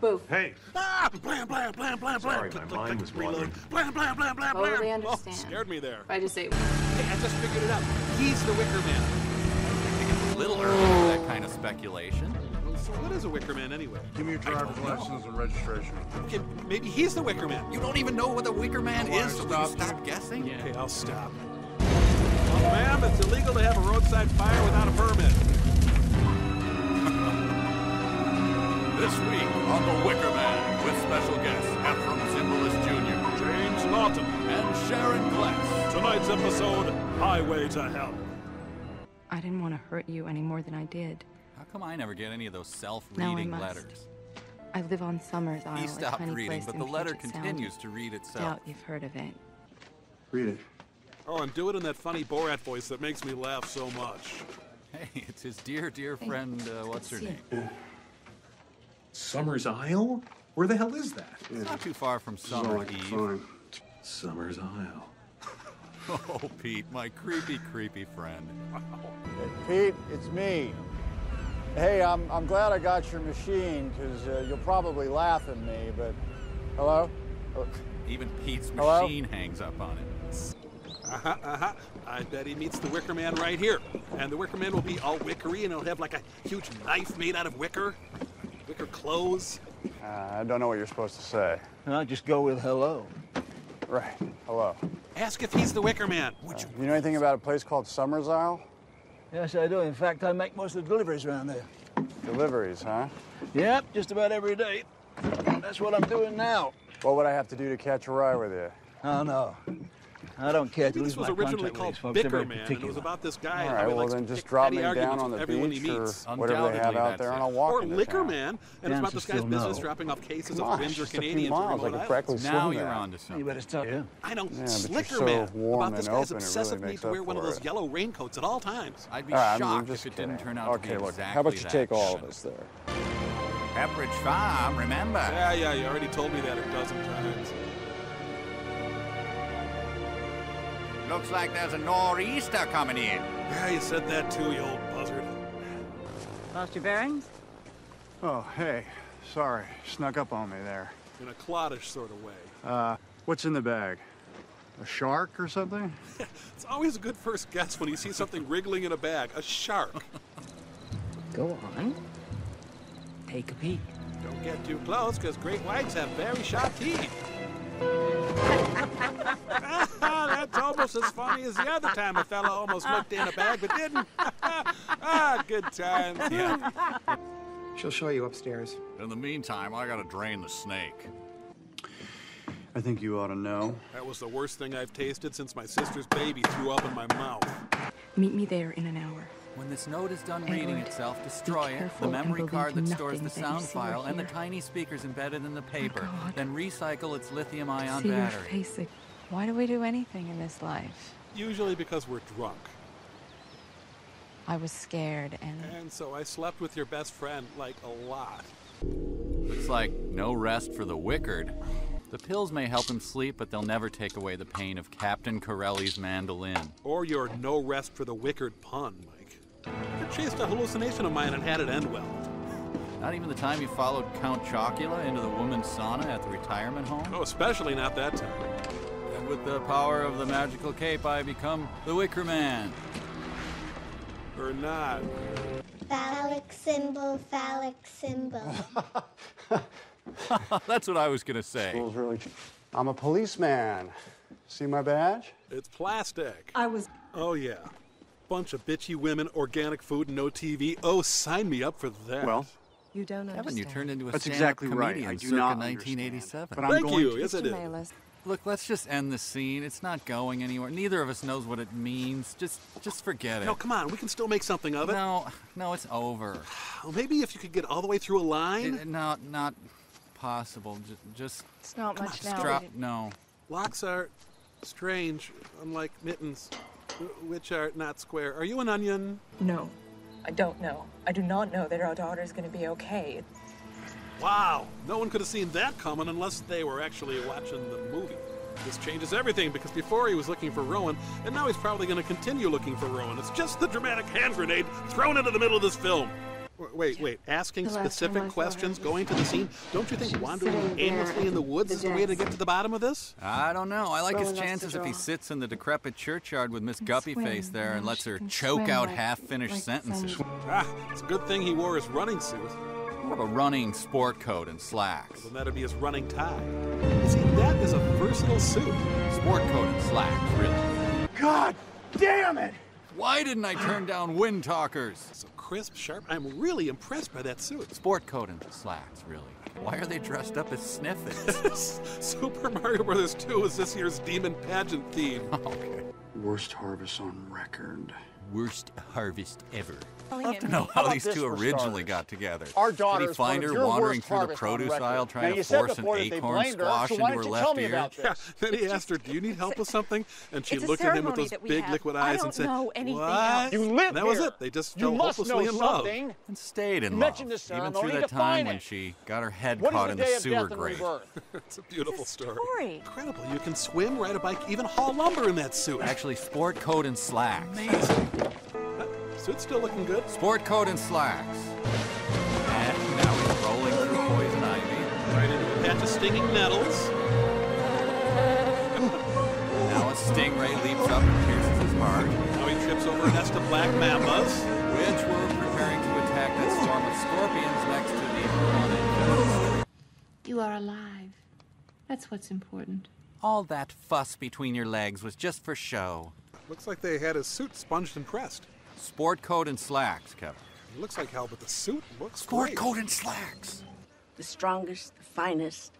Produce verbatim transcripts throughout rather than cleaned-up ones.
Boof. Hey. Ah! Blam, blam, blam, blam, sorry, blam. My mind was wandering. Blam, blam, blam, blam, totally blam. Understand. Oh, scared me there. I just say. Hey, I just figured it out. He's the Wicker Man. I think it's a little early for that kind of speculation. So what is a Wicker Man anyway? Give me your driver's license and registration. Okay, maybe he's the Wicker Man. You don't even know what the Wicker Man is, so will you stop guessing? Yeah. Okay, I'll stop. Well, ma'am, it's illegal to have a roadside fire without a permit. This week on The Wicker Man, with special guests Ephraim Zimbalist Junior, James Martin, and Sharon Glass. Tonight's episode, Highway to Hell. I didn't want to hurt you any more than I did. How come I never get any of those self-reading letters? I live on Summersisle. He stopped reading, but the letter continues to read itself. Doubt you've heard of it. Read it. Oh, and do it in that funny Borat voice that makes me laugh so much. Hey, it's his dear, dear friend, uh, what's her name? Yeah. Summersisle? Where the hell is that? It's yeah. not too far from Summer Sorry, Eve. Summersisle. Oh, Pete, my creepy, creepy friend. Wow. Hey, Pete, it's me. Hey, I'm, I'm glad I got your machine, because uh, you'll probably laugh at me, but... Hello? Even Pete's Hello? machine hangs up on it. Uh-huh, uh-huh. I bet he meets the Wicker Man right here. And the Wicker Man will be all wickery, and he'll have, like, a huge knife made out of wicker. Wicker clothes. Uh, I don't know what you're supposed to say. No, just go with hello. Right. Hello. Ask if he's the Wicker Man. Would you... Uh, you know anything about a place called Summersisle? Yes, I do. In fact, I make most of the deliveries around there. Deliveries, huh? Yep, just about every day. That's what I'm doing now. What would I have to do to catch a ride with you? Oh, no. I don't care. This was originally called Wicker Man, and it was about this guy. All right, well, then just drop me down on the beach or whatever they have out there, and I'll walk into town. Or Liquor Man, and it's about this guy's business dropping off cases of Windsor Canadians from remote islands. Now you're on to something. You better stop. I don't. Liquor Man, about this guy's obsessive need to wear one of those yellow raincoats at all times. I'd be shocked if it didn't turn out to be exactly that. Okay, look, how about you take all of us there? Pepperidge Farm, remember? Yeah, yeah, you already told me that a dozen times. Looks like there's a nor'easter coming in. Yeah, you said that too, you old buzzard. Lost your bearings? Oh, hey. Sorry. Snuck up on me there. In a cloddish sort of way. Uh, what's in the bag? A shark or something? It's always a good first guess when you see something wriggling in a bag. A shark. Go on. Take a peek. Don't get too close, because great whites have very sharp teeth. That's almost as funny as the other time a fella almost looked in a bag but didn't. Ah, good times. Yeah. She'll show you upstairs. In the meantime, I gotta drain the snake. I think you ought to know. That was the worst thing I've tasted since my sister's baby threw up in my mouth. Meet me there in an hour. When this note is done Edward, reading itself, destroy it, the memory card that stores the sound file, and the tiny speakers embedded in the paper, oh, then recycle its lithium-ion battery. Why do we do anything in this life? Usually because we're drunk. I was scared and... And so I slept with your best friend, like, a lot. Looks like no rest for the wickered. The pills may help him sleep, but they'll never take away the pain of Captain Corelli's mandolin. Or your no rest for the wickered pun, Mike. You chased a hallucination of mine and had it end well. Not even the time you followed Count Chocula into the woman's sauna at the retirement home? Oh, especially not that time. With the power of the magical cape, I become the Wicker Man. Or not. Phallic symbol, phallic symbol. That's what I was gonna say. Really... I'm a policeman. See my badge? It's plastic. I was... Oh, yeah. Bunch of bitchy women, organic food, no T V. Oh, sign me up for that. Well... You don't Kevin, understand. You turned into a That's exactly right. I do not nineteen eighty-seven. But I'm Thank going you. To... Yes, I did. Look, let's just end the scene. It's not going anywhere. Neither of us knows what it means. Just just forget it. No, come on. We can still make something of it. No, no, it's over. Well, maybe if you could get all the way through a line? It, no, not possible. J just... It's not much now. Drop, no. Locks are strange, unlike mittens, which are not square. Are you an onion? No, I don't know. I do not know that our daughter's going to be okay. Wow, no one could have seen that coming unless they were actually watching the movie. This changes everything, because before he was looking for Rowan, and now he's probably going to continue looking for Rowan. It's just the dramatic hand grenade thrown into the middle of this film. Wait, wait, asking specific questions, going to the scene? Don't you think wandering aimlessly in the woods is the way to get to the bottom of this? I don't know. I like his chances if he sits in the decrepit churchyard with Miss Guppyface there and lets her choke out half-finished sentences. Ah, it's a good thing he wore his running suit. More of a running sport coat and slacks. Well, that'd be his running tie. See, that is a versatile suit. Sport coat and slacks, really. God damn it! Why didn't I turn down Wind Talkers? So crisp, sharp. I'm really impressed by that suit. Sport coat and slacks, really. Why are they dressed up as sniffins? Super Mario Bros. two is this year's demon pageant theme. Okay. Worst harvest on record. Worst harvest ever. I don't know how, how these two originally starters? got together. Our daughters Did he find her wandering through the produce aisle trying now, to force an acorn squash her, so into her left ear? Yeah. Then he asked her, do you need help with something? And she looked at him with those big have. liquid eyes and said, what? Else. You live and that was here. it. They just you fell hopelessly in love. And stayed in you love. Even through that time when she got her head caught in the sewer grate. It's a beautiful story. Incredible. You can swim, ride a bike, even haul lumber in that suit. Actually, sport coat and slacks. Amazing. So it's still looking good. Sport coat and slacks. And now he's rolling through poison ivy. Right into a patch of stinging nettles. Now a stingray leaps up and pierces his heart. Now he trips over a nest of black mambas, which were preparing to attack that swarm of scorpions next to the Verona. You are alive. That's what's important. All that fuss between your legs was just for show. Looks like they had his suit sponged and pressed. Sport coat and slacks, Kevin. It looks like hell, but the suit looks Sport great. coat and slacks. The strongest, the finest,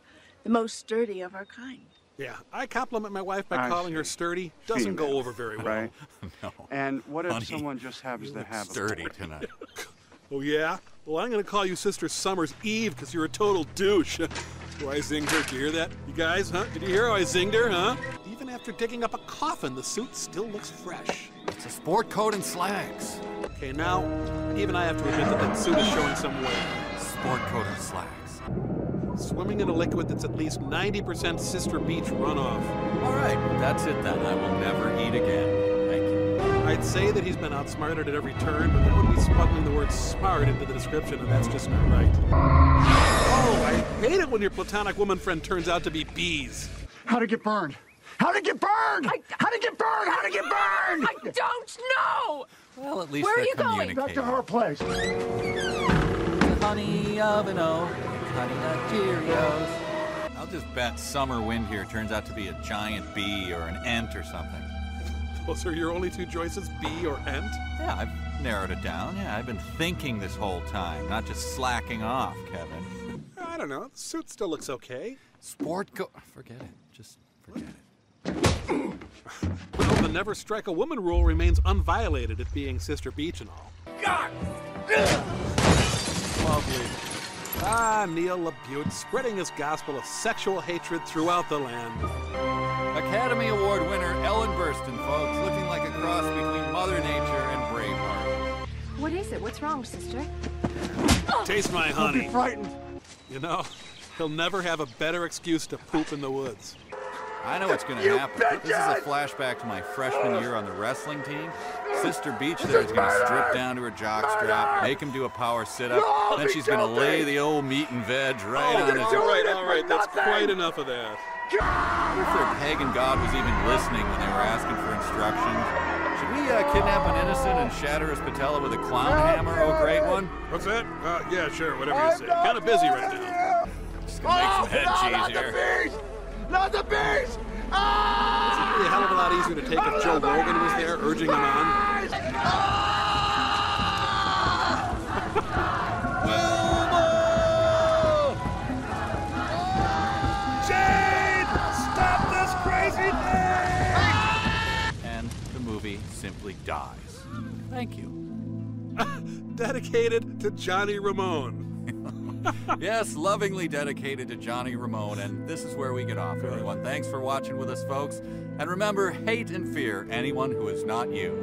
the most sturdy of our kind. Yeah, I compliment my wife by I calling her sturdy. Doesn't female, go over very well. Right? No. And what if Honey, someone just happens to have sturdy a sturdy tonight? Oh, yeah? Well, I'm going to call you Sister Summers Eve because you're a total douche. Oh, I zinged her. Did you hear that? You guys, huh? Did you hear how I zinged her, huh? Even after digging up a coffin, the suit still looks fresh. It's a sport coat and slacks. Okay, now, even I have to admit that that suit is showing some weight. Sport coat and slacks. Swimming in a liquid that's at least ninety percent Sister Beach runoff. All right, that's it then. I will never eat again. Thank you. I'd say that he's been outsmarted at every turn, but that would be smuggling the word smart into the description, and that's just not right. Oh, I hate it when your platonic woman friend turns out to be bees. How to get burned. How to get burned! I, How to get burned! How to get burned! I don't know! Well, at least Where are you going? Back to her place. The honey of an O, honey nut Cheerios. I'll just bet Summer Wind here turns out to be a giant bee or an ant or something. Those are your only two choices, bee or ant? Yeah, I've narrowed it down. Yeah, I've been thinking this whole time, not just slacking off, Kevin. I don't know. The suit still looks okay. Sport coat. Forget it. Just forget it. Well, the never strike a woman rule remains unviolated, it being Sister Beach and all. God! Lovely. Ah, Neil LeBute spreading his gospel of sexual hatred throughout the land. Academy Award winner Ellen Burstyn, folks, looking like a cross between Mother Nature and Braveheart. What is it? What's wrong, sister? Taste my honey. Don't be frightened. You know, he'll never have a better excuse to poop in the woods. I know what's going to happen. This is a flashback to my freshman year on the wrestling team. Sister Beach there is going to strip down to her jockstrap, make him do a power sit-up, no, then she's going to lay the old meat and veg right oh, on his... All right, all right, that's nothing. Quite enough of that. God. If their pagan god was even listening when they were asking for instructions. Should we uh, kidnap an innocent and shatter his patella with a clown I'm hammer, oh great one? What's that? Uh, yeah, sure, whatever I'm you say. Kind of busy right now. I'm just going to oh, make some head cheese here. Not the beast! Ah! It's a hell of a lot easier to take if Joe Rogan was there urging him on. Ah! Wilma! Ah! Jade! Stop this crazy thing! Ah! And the movie simply dies. Thank you. Dedicated to Johnny Ramone. Yes, lovingly dedicated to Johnny Ramone, and this is where we get off, everyone. Thanks for watching with us, folks. And remember, hate and fear anyone who is not you.